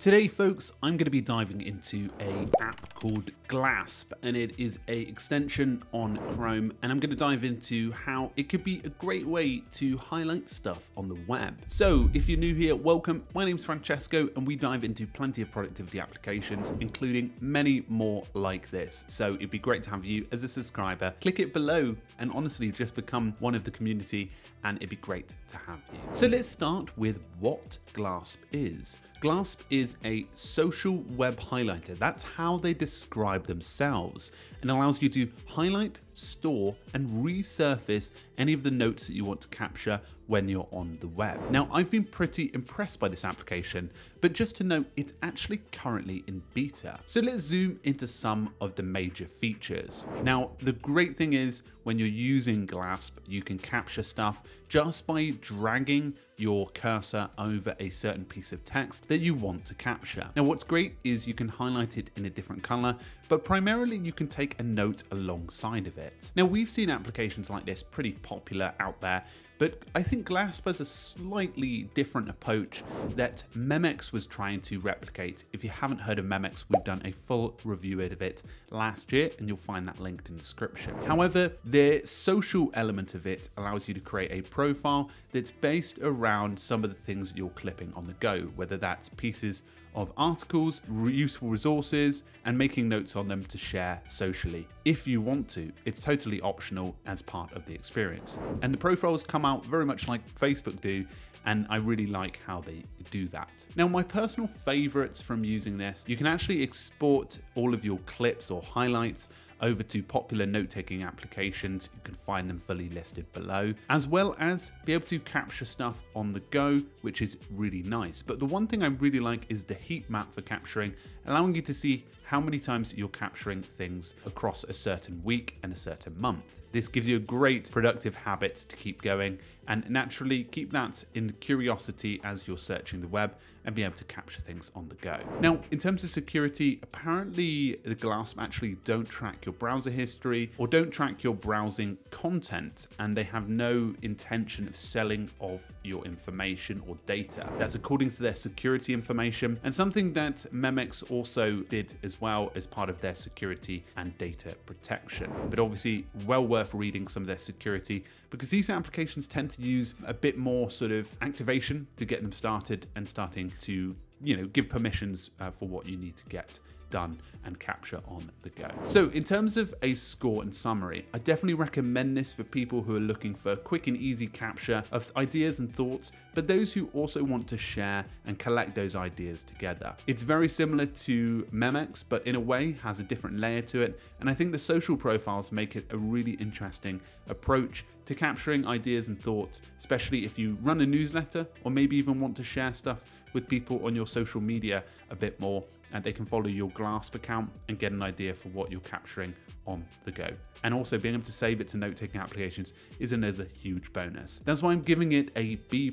Today, folks, I'm going to be diving into an app called Glasp, and it is an extension on Chrome, and I'm going to dive into how it could be a great way to highlight stuff on the web. So if you're new here, welcome. My name's Francesco, and we dive into plenty of productivity applications, including many more like this. So it'd be great to have you as a subscriber. Click it below, and honestly, just become one of the community, and it'd be great to have you. So let's start with what Glasp is. Glasp is a social web highlighter. That's how they describe themselves, and allows you to highlight, store, and resurface any of the notes that you want to capture when you're on the web. Now, I've been pretty impressed by this application, but just to note, it's actually currently in beta. So let's zoom into some of the major features. Now, the great thing is when you're using Glasp, you can capture stuff just by dragging your cursor over a certain piece of text that you want to capture. Now, what's great is you can highlight it in a different color, but primarily you can take a note alongside of it. Now, we've seen applications like this pretty popular out there, but I think Glasp has a slightly different approach that Memex was trying to replicate. If you haven't heard of Memex, we've done a full review of it last year, and you'll find that linked in the description. However, the social element of it allows you to create a profile that's based around some of the things you're clipping on the go, whether that's pieces of articles, useful resources, and making notes on them to share socially. If you want to, it's totally optional as part of the experience. And the profiles come out very much like Facebook do, and I really like how they do that. Now, my personal favorites from using this, you can actually export all of your clips or highlights over to popular note-taking applications. You can find them fully listed below, as well as be able to capture stuff on the go, which is really nice. But the one thing I really like is the heat map for capturing, allowing you to see how many times you're capturing things across a certain week and a certain month. This gives you a great productive habit to keep going, and naturally keep that in curiosity as you're searching the web and be able to capture things on the go. Now, in terms of security, apparently the Glasp actually don't track your browser history or don't track your browsing content, and they have no intention of selling off your information or data. That's according to their security information, and something that Memex also did as well as part of their security and data protection. But obviously well worth reading some of their security, because these applications tend to use a bit more sort of activation to get them started and starting to, you know, give permissions for what you need to get done and capture on the go. So in terms of a score and summary, I definitely recommend this for people who are looking for a quick and easy capture of ideas and thoughts, but those who also want to share and collect those ideas together. It's very similar to Memex, but in a way has a different layer to it. And I think the social profiles make it a really interesting approach to capturing ideas and thoughts, especially if you run a newsletter or maybe even want to share stuff with people on your social media a bit more, and they can follow your Glasp account and get an idea for what you're capturing on the go. And also being able to save it to note-taking applications is another huge bonus. That's why I'm giving it a B+.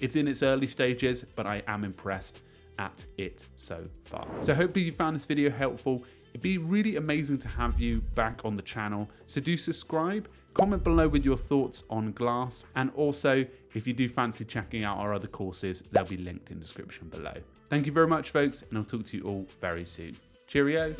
It's in its early stages, but I am impressed at it so far. So hopefully you found this video helpful. It'd be really amazing to have you back on the channel. So do subscribe, comment below with your thoughts on Glasp, and also if you do fancy checking out our other courses, they'll be linked in the description below. Thank you very much, folks, and I'll talk to you all very soon. Cheerio.